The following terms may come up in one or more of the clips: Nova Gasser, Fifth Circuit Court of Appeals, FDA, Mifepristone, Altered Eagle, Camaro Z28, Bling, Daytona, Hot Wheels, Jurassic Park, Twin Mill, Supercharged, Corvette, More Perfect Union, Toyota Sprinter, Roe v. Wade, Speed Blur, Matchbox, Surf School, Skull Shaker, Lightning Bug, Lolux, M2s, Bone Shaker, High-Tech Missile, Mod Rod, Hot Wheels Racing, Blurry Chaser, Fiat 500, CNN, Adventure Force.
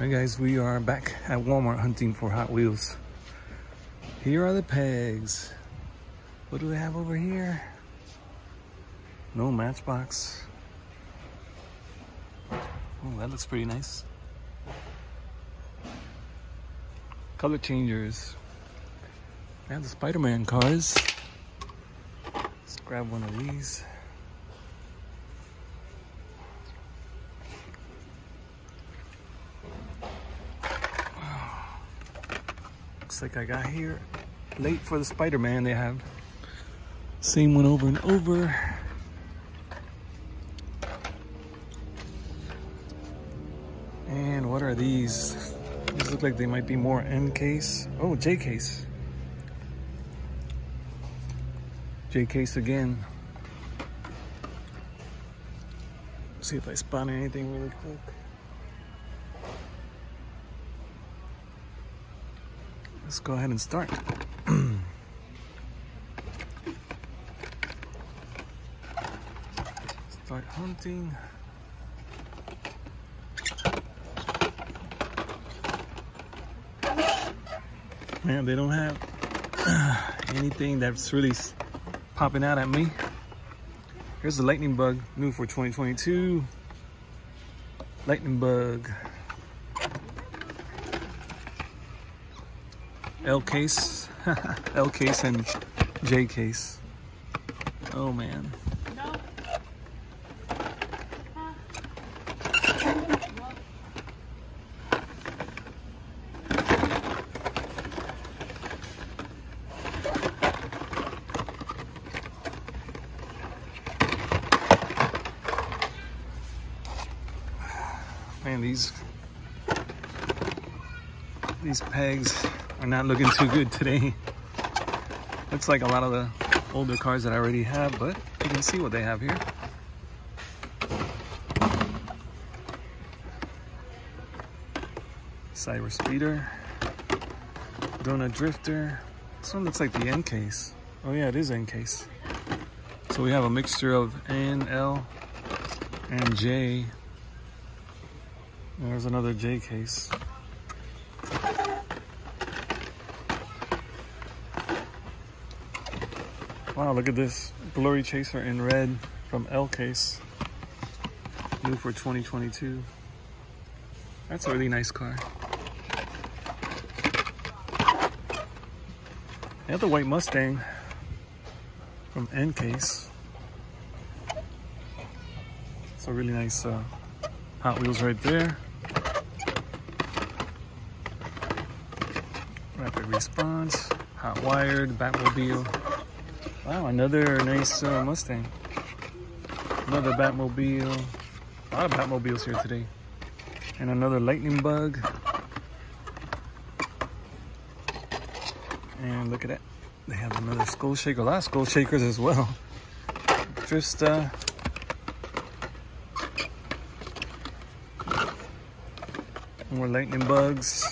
Alright guys, we are back at Walmart hunting for Hot Wheels. Here are the pegs. What do we have over here? No Matchbox. Oh, that looks pretty nice. Color changers. I have the Spider-Man cars. Let's grab one of these. Wow. Looks like I got here late for the Spider-Man. They have same one over and over. And what are these? These look like they might be more N case. Oh, J case. J case again. Let's see if I spot anything really quick. Let's go ahead and start. Start hunting. Man, they don't have anything that's really popping out at me. Here's the Lightning Bug, new for 2022. Lightning Bug. L case, L case and J case. Oh man. Man, these pegs are not looking too good today. Looks like a lot of the older cars that I already have, but you can see what they have here. Cyber Speeder, Donut Drifter. This one looks like the N case. Oh yeah, it is N case. So we have a mixture of N, L, and J. There's another J case. Wow, look at this. Blurry Chaser in red from L case. New for 2022. That's a really nice car. Another white Mustang from N case. It's a really nice Hot Wheels right there. Rapid Response, Hot Wired, Batmobile. Wow, another nice Mustang. Another Batmobile. A lot of Batmobiles here today. And another Lightning Bug. And look at that. They have another Skull Shaker. A lot of Skull Shakers as well. Just more Lightning Bugs.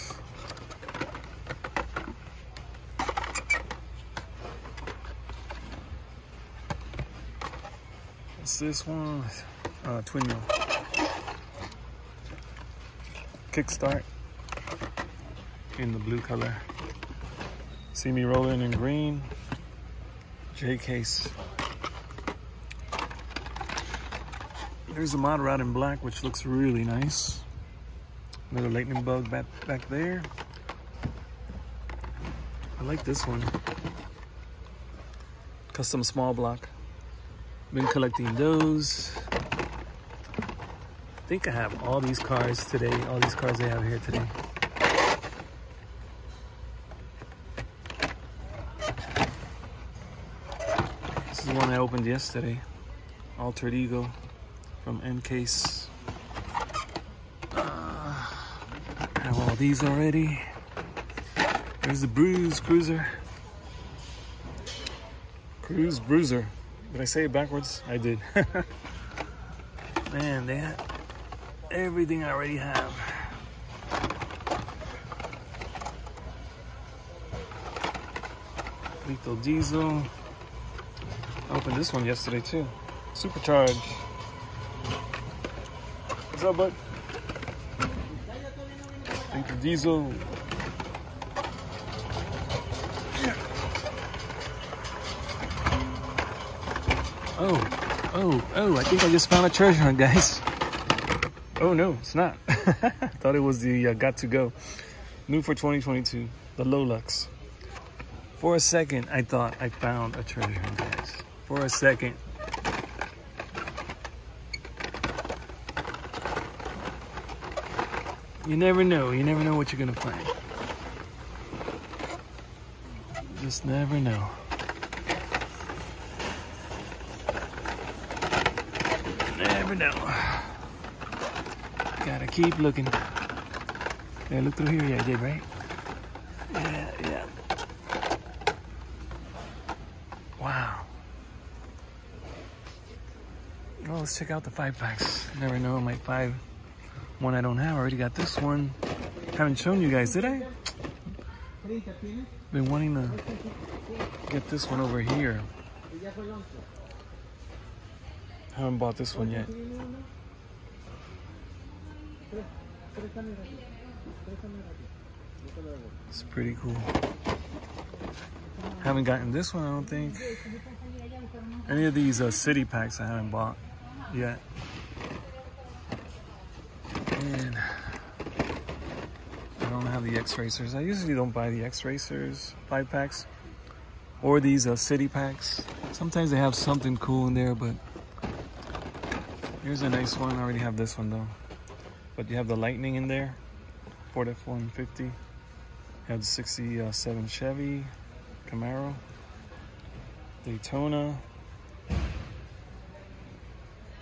This one, Twin Mill, Kickstart in the blue color, See Me Rolling in green, J case. There's a Mod Rod in black, which looks really nice. Another Lightning Bug back there. I like this one, Custom Small Block. Been collecting those. I think I have all these cars today, all these cars they have here today. This is one I opened yesterday. Altered Eagle from N case. I have all these already. There's the Bruise Cruiser. Bruiser. Did I say it backwards? I did. Man, they have everything I already have. Lethal Diesel. I opened this one yesterday too. Supercharged. What's up, bud? Lethal Diesel. Oh, I think I just found a treasure hunt, guys. Oh no, it's not. I thought it was the got to go. New for 2022, the Lolux. For a second, I thought I found a treasure hunt, guys. For a second. You never know what you're gonna find. You just never know. No, gotta keep looking. Yeah, look through here. Yeah, I did, right? Yeah. Wow. Well, let's check out the 5-packs. Never know, I might find one I don't have. I already got this one. Haven't shown you guys, did I? Been wanting to get this one over here. I haven't bought this one yet. It's pretty cool. Haven't gotten this one, I don't think. Any of these city packs I haven't bought yet. And I don't have the X-Racers. I usually don't buy the X-Racers 5-packs or these city packs. Sometimes they have something cool in there, but here's a nice one. I already have this one though. But you have the Lightning in there. Ford F-150. You have the 67 Chevy Camaro. Daytona.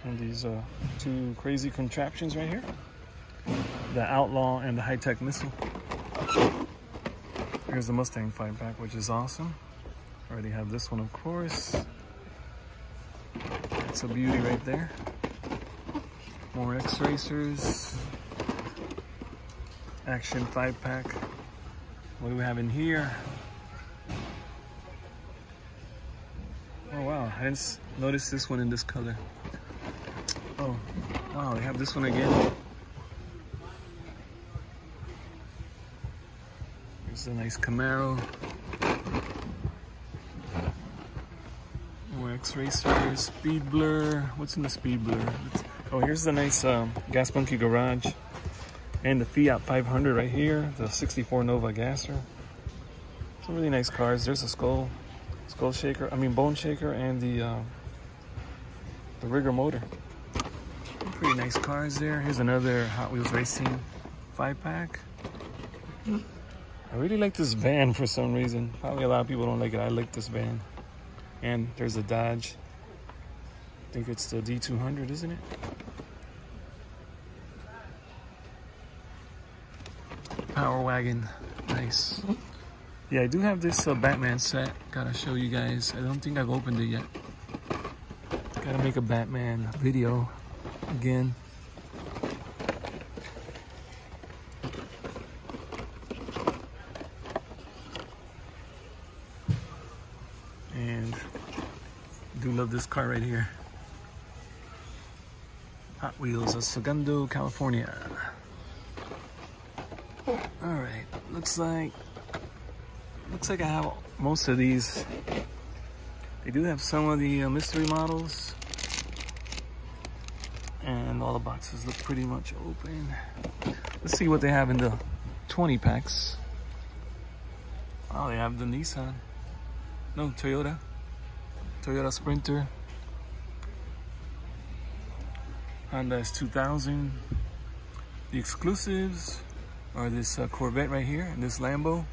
And these two crazy contraptions right here. The Outlaw and the High-Tech Missile. Here's the Mustang Fight Pack, which is awesome. I already have this one, of course. It's a beauty right there. More X-Racers, Action 5-pack. What do we have in here? Oh wow, I didn't notice this one in this color. Oh, wow, they have this one again. Here's a nice Camaro. More X-Racers, Speed Blur. What's in the Speed Blur? Oh, here's the nice Gas Monkey Garage and the Fiat 500 right here, the 64 Nova Gasser. Some really nice cars. There's a Skull Shaker, I mean Bone Shaker, and the Rigger Motor. Pretty nice cars there. Here's another Hot Wheels Racing 5-pack. I really like this van for some reason. Probably a lot of people don't like it. I like this van. And there's a Dodge. I think it's the D200, isn't it? Power wagon, nice. Yeah, I do have this Batman set. Gotta show you guys. I don't think I've opened it yet. Gotta make a Batman video again. And I do love this car right here. Hot Wheels of Segundo, California. Alright, looks like I have most of these. They do have some of the mystery models. And all the boxes look pretty much open. Let's see what they have in the 20 packs. Oh, they have the Nissan. No, Toyota. Toyota Sprinter. Honda S2000. The exclusives are this Corvette right here and this Lambo.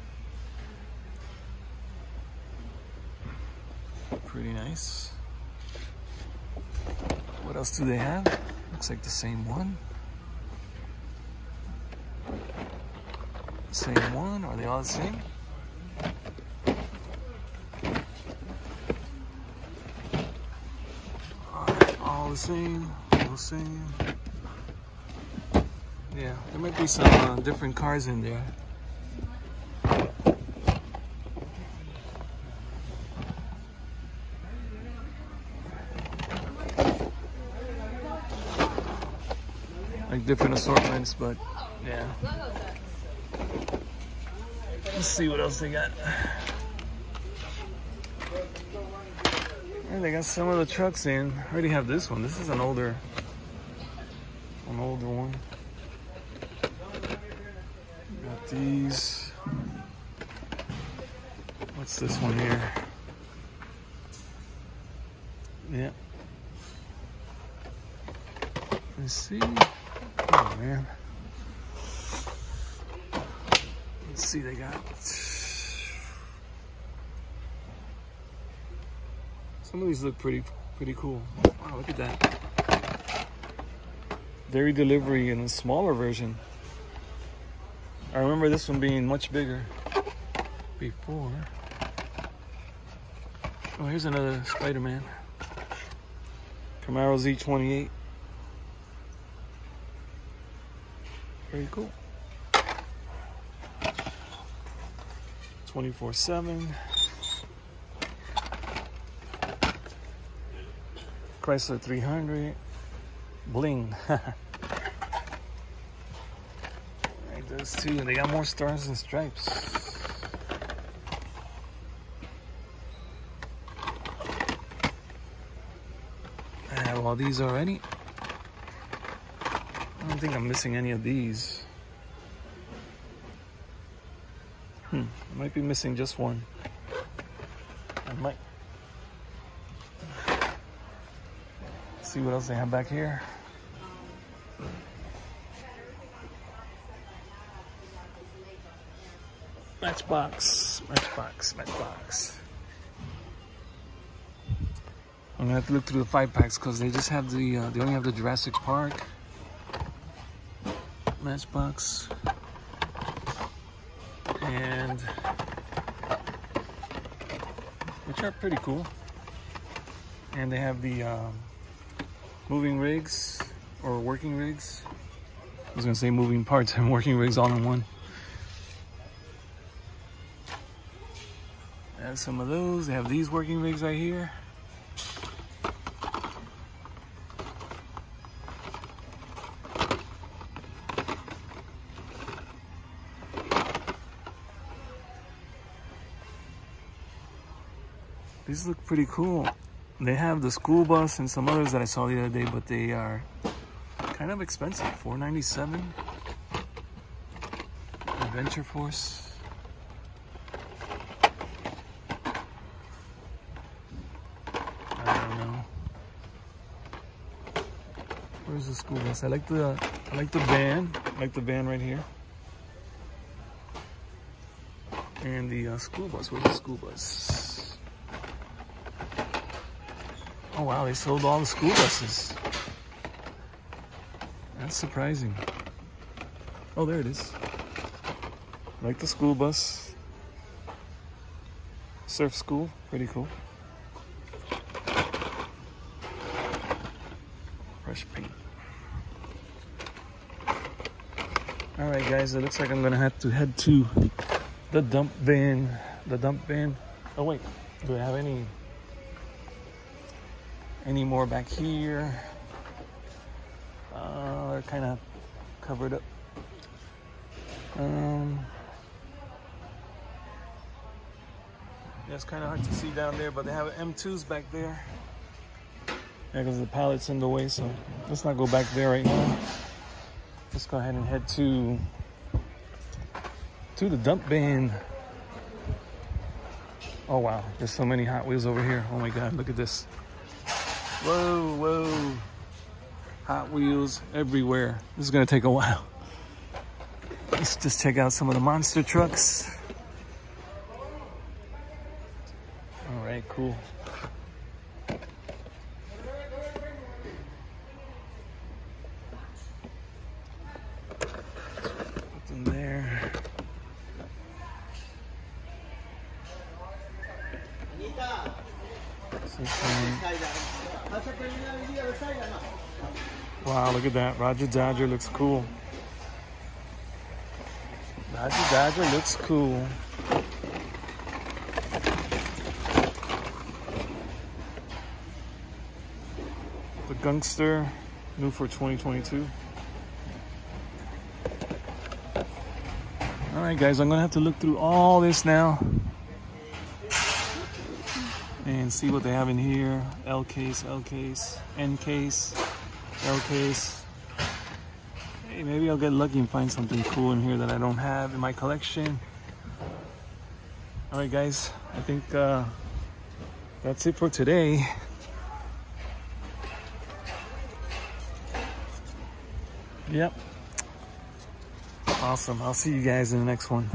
Pretty nice. What else do they have? Looks like the same one. Same one? Are they all the same? All the same. Same. Yeah, there might be some different cars in there. Like different assortments, but yeah. Let's see what else they got. They got some of the trucks in. I already have this one. This is an older one. Got these. What's this one here? Yeah. Let's see. Oh man. Let's see, they got some of these look pretty cool. Wow, look at that. Dairy delivery in a smaller version. I remember this one being much bigger before. Oh, here's another Spider-Man. Camaro Z28. Very cool. 24/7. Chrysler 300. Bling. Like those two. They got more stars and stripes. I have all these already. I don't think I'm missing any of these. I might be missing just one. I might. See what else they have back here. Matchbox. I'm gonna have to look through the 5-packs because they just have they only have the Jurassic Park, Matchbox, and which are pretty cool. And they have the moving rigs or working rigs. I was gonna say moving parts and working rigs all in one. I have some of those. They have these working rigs right here. These look pretty cool. They have the school bus and some others that I saw the other day, but they are kind of expensive. $497. Adventure Force. I don't know. Where's the school bus? I like the van. I like the van right here. And the school bus. Where's the school bus? Oh wow, they sold all the school buses. That's surprising. Oh, there it is. I like the school bus. Surf school, pretty cool. Fresh paint. All right guys, it looks like I'm gonna have to head to the dump van. Oh wait, do I have any more back here? They're kind of covered up. Yeah, it's kind of hard to see down there, but they have M2s back there. Yeah, because the pallet's in the way, so let's not go back there right now. Let's go ahead and head to the dump bin. Oh wow, there's so many Hot Wheels over here. Oh my God, look at this. Whoa. Hot Wheels everywhere. This is gonna take a while. Let's just check out some of the monster trucks. All right, cool. Put them there. Wow, look at that. Roger Dodger looks cool. The Gangster, new for 2022. All Alright guys, I'm gonna have to look through all this now and see what they have in here. L case, L case, N case, L case. Hey, maybe I'll get lucky and find something cool in here that I don't have in my collection. Alright guys, I think that's it for today. Yep. Awesome. I'll see you guys in the next one.